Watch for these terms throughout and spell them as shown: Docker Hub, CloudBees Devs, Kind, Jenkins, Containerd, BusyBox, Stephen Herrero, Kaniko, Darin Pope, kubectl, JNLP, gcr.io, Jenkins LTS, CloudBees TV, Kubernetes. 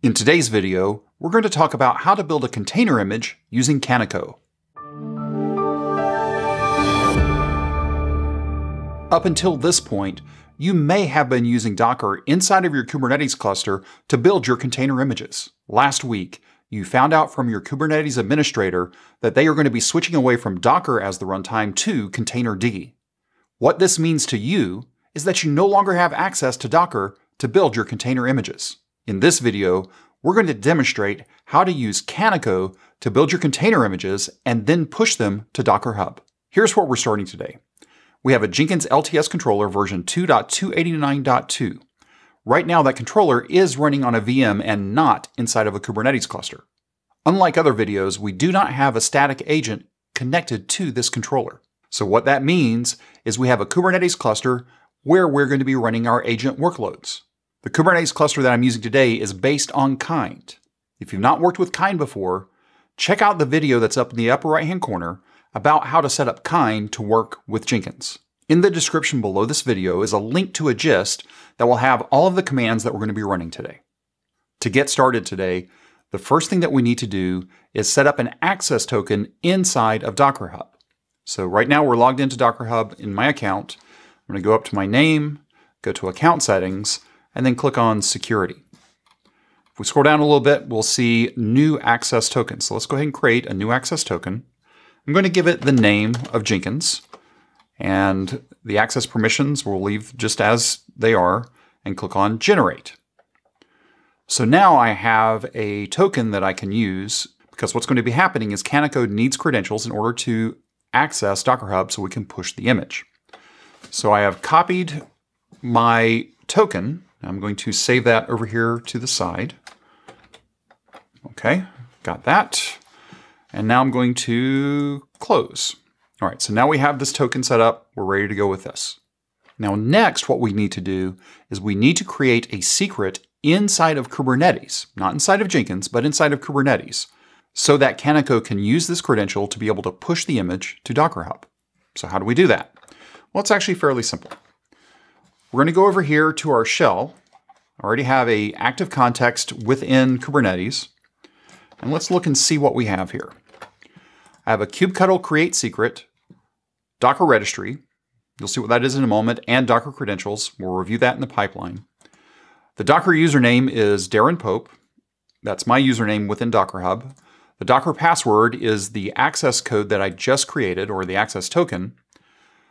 In today's video, we're going to talk about how to build a container image using Kaniko. Up until this point, you may have been using Docker inside of your Kubernetes cluster to build your container images. Last week, you found out from your Kubernetes administrator that they are going to be switching away from Docker as the runtime to Containerd. What this means to you is that you no longer have access to Docker to build your container images. In this video, we're going to demonstrate how to use Kaniko to build your container images and then push them to Docker Hub. Here's where we're starting today. We have a Jenkins LTS controller version 2.289.2. Right now, that controller is running on a VM and not inside of a Kubernetes cluster. Unlike other videos, we do not have a static agent connected to this controller. So what that means is we have a Kubernetes cluster where we're going to be running our agent workloads. The Kubernetes cluster that I'm using today is based on Kind. If you've not worked with Kind before, check out the video that's up in the upper right-hand corner about how to set up Kind to work with Jenkins. In the description below this video is a link to a gist that will have all of the commands that we're going to be running today. To get started today, the first thing that we need to do is set up an access token inside of Docker Hub. So right now we're logged into Docker Hub in my account. I'm going to go up to my name, go to account settings, and then click on Security. If we scroll down a little bit, we'll see New Access Token. So let's go ahead and create a new access token. I'm going to give it the name of Jenkins, and the access permissions we'll leave just as they are, and click on Generate. So now I have a token that I can use, because what's going to be happening is Kaniko needs credentials in order to access Docker Hub so we can push the image. So I have copied my token. I'm going to save that over here to the side. Okay, got that. And now I'm going to close. All right, so now we have this token set up. We're ready to go with this. Now next, what we need to do is we need to create a secret inside of Kubernetes, not inside of Jenkins, but inside of Kubernetes, so that Kaniko can use this credential to be able to push the image to Docker Hub. So how do we do that? Well, it's actually fairly simple. We're going to go over here to our shell. I already have an active context within Kubernetes. And let's look and see what we have here. I have a kubectl create secret, Docker registry. You'll see what that is in a moment, and Docker credentials. We'll review that in the pipeline. The Docker username is Darin Pope. That's my username within Docker Hub. The Docker password is the access code that I just created, or the access token.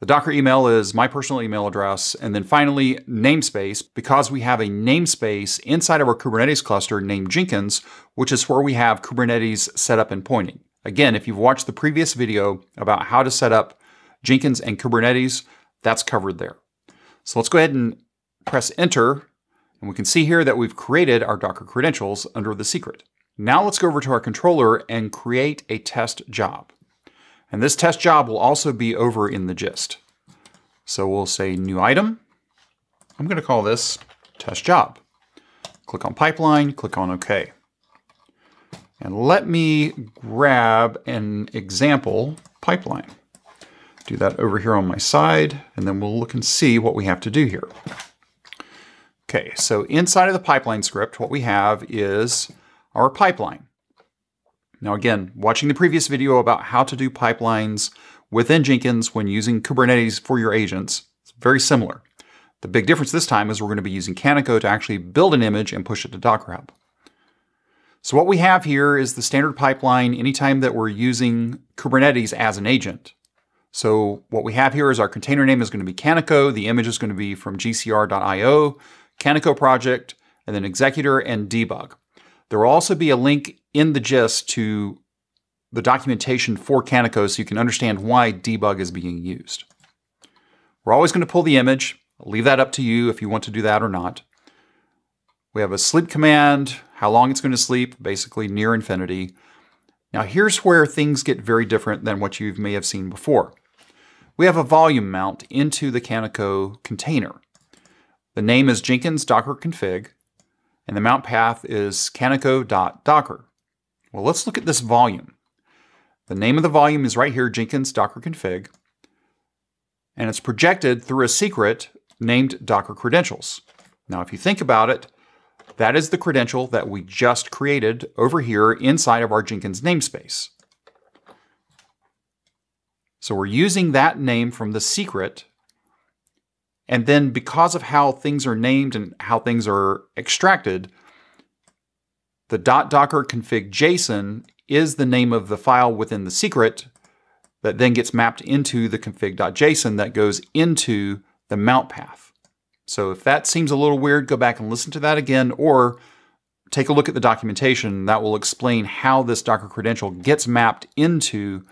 The Docker email is my personal email address. And then finally, namespace, because we have a namespace inside of our Kubernetes cluster named Jenkins, which is where we have Kubernetes set up and pointing. Again, if you've watched the previous video about how to set up Jenkins and Kubernetes, that's covered there. So let's go ahead and press enter. And we can see here that we've created our Docker credentials under the secret. Now let's go over to our controller and create a test job. And this test job will also be over in the gist. So we'll say new item. I'm going to call this test job. Click on pipeline, click on OK. And let me grab an example pipeline. Do that over here on my side, and then we'll look and see what we have to do here. OK, so inside of the pipeline script, what we have is our pipeline. Now again, watching the previous video about how to do pipelines within Jenkins when using Kubernetes for your agents, it's very similar. The big difference this time is we're going to be using Kaniko to actually build an image and push it to Docker Hub. So what we have here is the standard pipeline anytime that we're using Kubernetes as an agent. So what we have here is our container name is going to be Kaniko, the image is going to be from gcr.io, Kaniko project, and then executor and debug. There will also be a link in the gist to the documentation for Kaniko so you can understand why debug is being used. We're always going to pull the image. I'll leave that up to you if you want to do that or not. We have a sleep command, how long it's going to sleep, basically near infinity. Now here's where things get very different than what you may have seen before. We have a volume mount into the Kaniko container. The name is Jenkins Docker config. And the mount path is kaniko.docker. Well, let's look at this volume. The name of the volume is right here, Jenkins Docker config. And it's projected through a secret named Docker credentials. Now, if you think about it, That is the credential that we just created over here inside of our Jenkins namespace. So we're using that name from the secret. And then because of how things are named and how things are extracted, the .docker config JSON is the name of the file within the secret that then gets mapped into the config.json that goes into the mount path. So if that seems a little weird, go back and listen to that again, or take a look at the documentation that will explain how this Docker credential gets mapped into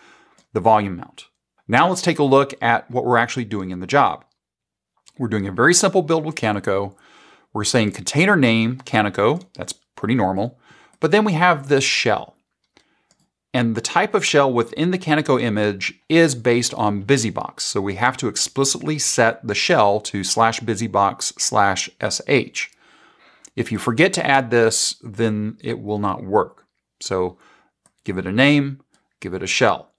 the volume mount. Now let's take a look at what we're actually doing in the job. We're doing a very simple build with Kaniko. We're saying container name Kaniko, that's pretty normal, but then we have this shell. And the type of shell within the Kaniko image is based on BusyBox. So we have to explicitly set the shell to /BusyBox/sh. If you forget to add this, then it will not work. So give it a name, give it a shell.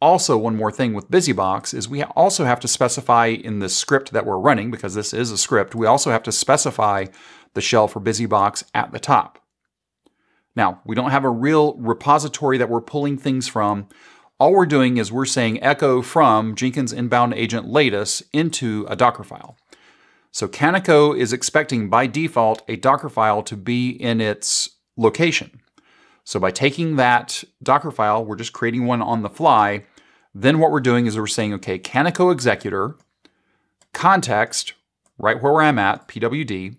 Also, one more thing with BusyBox is we also have to specify in the script that we're running, because this is a script, we also have to specify the shell for BusyBox at the top. Now, we don't have a real repository that we're pulling things from. All we're doing is we're saying echo from Jenkins inbound agent latest into a Docker file. So Kaniko is expecting by default a Docker file to be in its location. So by taking that Docker file, we're just creating one on the fly. Then what we're doing is we're saying, okay, Kaniko executor, context, right where I'm at, pwd,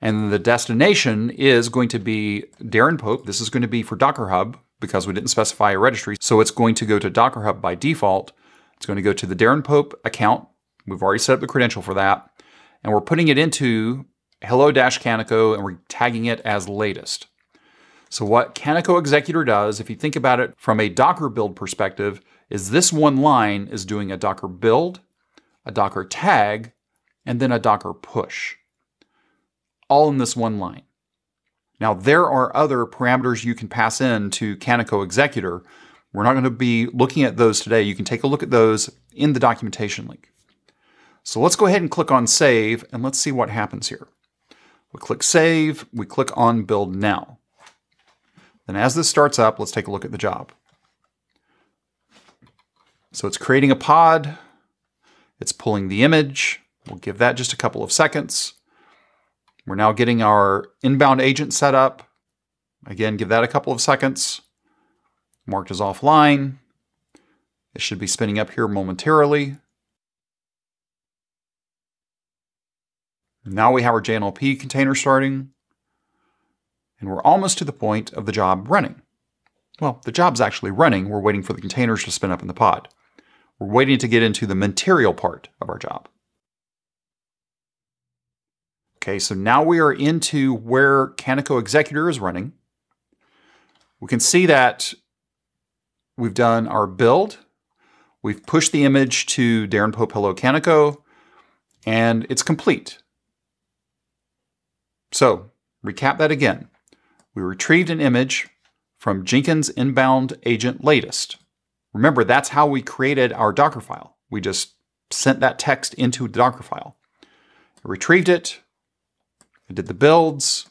and the destination is going to be Darin Pope. This is going to be for Docker Hub because we didn't specify a registry. So it's going to go to Docker Hub by default. It's going to go to the Darin Pope account. We've already set up the credential for that. And we're putting it into hello-Kaniko and we're tagging it as latest. So what Kaniko executor does, if you think about it from a Docker build perspective, is this one line is doing a Docker build, a Docker tag, and then a Docker push. All in this one line. Now there are other parameters you can pass in to Kaniko executor. We're not going to be looking at those today. You can take a look at those in the documentation link. So let's go ahead and click on save and let's see what happens here. We click save, we click on build now. Then as this starts up, let's take a look at the job. So it's creating a pod. It's pulling the image. We'll give that just a couple of seconds. We're now getting our inbound agent set up. Again, give that a couple of seconds. Marked as offline. It should be spinning up here momentarily. Now we have our JNLP container starting. And we're almost to the point of the job running. Well, the job's actually running. We're waiting for the containers to spin up in the pod. We're waiting to get into the material part of our job. Okay, so now we are into where Kaniko executor is running. We can see that we've done our build. We've pushed the image to Darin Pope hello Kaniko, and it's complete. So recap that again. We retrieved an image from Jenkins inbound agent latest. Remember, that's how we created our Docker file. We just sent that text into the Docker file. We retrieved it. It did the builds.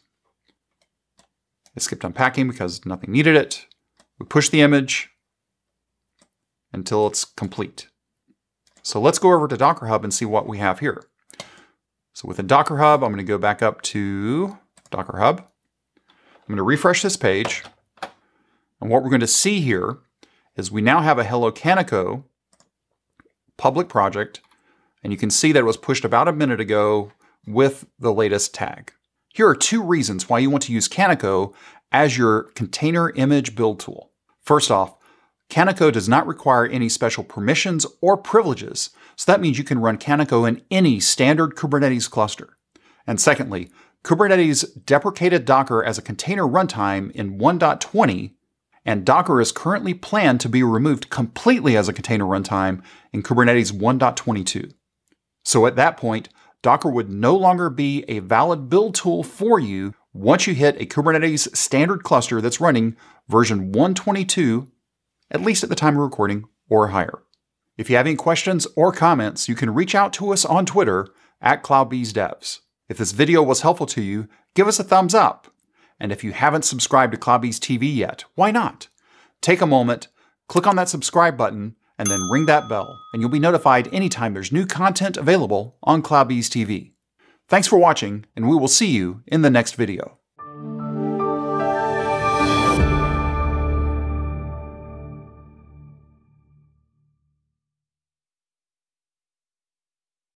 It skipped unpacking because nothing needed it. We push the image until it's complete. So let's go over to Docker Hub and see what we have here. So within Docker Hub, I'm going to go back up to Docker Hub. I'm going to refresh this page. And what we're going to see here is we now have a Hello Kaniko public project. And you can see that it was pushed about a minute ago with the latest tag. Here are two reasons why you want to use Kaniko as your container image build tool. First off, Kaniko does not require any special permissions or privileges, so that means you can run Kaniko in any standard Kubernetes cluster. And secondly, Kubernetes deprecated Docker as a container runtime in 1.20, and Docker is currently planned to be removed completely as a container runtime in Kubernetes 1.22. So at that point, Docker would no longer be a valid build tool for you once you hit a Kubernetes standard cluster that's running version 1.22, at least at the time of recording, or higher. If you have any questions or comments, you can reach out to us on Twitter @CloudBees Devs. If this video was helpful to you, give us a thumbs up. And if you haven't subscribed to CloudBees TV yet, why not? Take a moment, click on that subscribe button, and then ring that bell, and you'll be notified anytime there's new content available on CloudBees TV. Thanks for watching, and we will see you in the next video.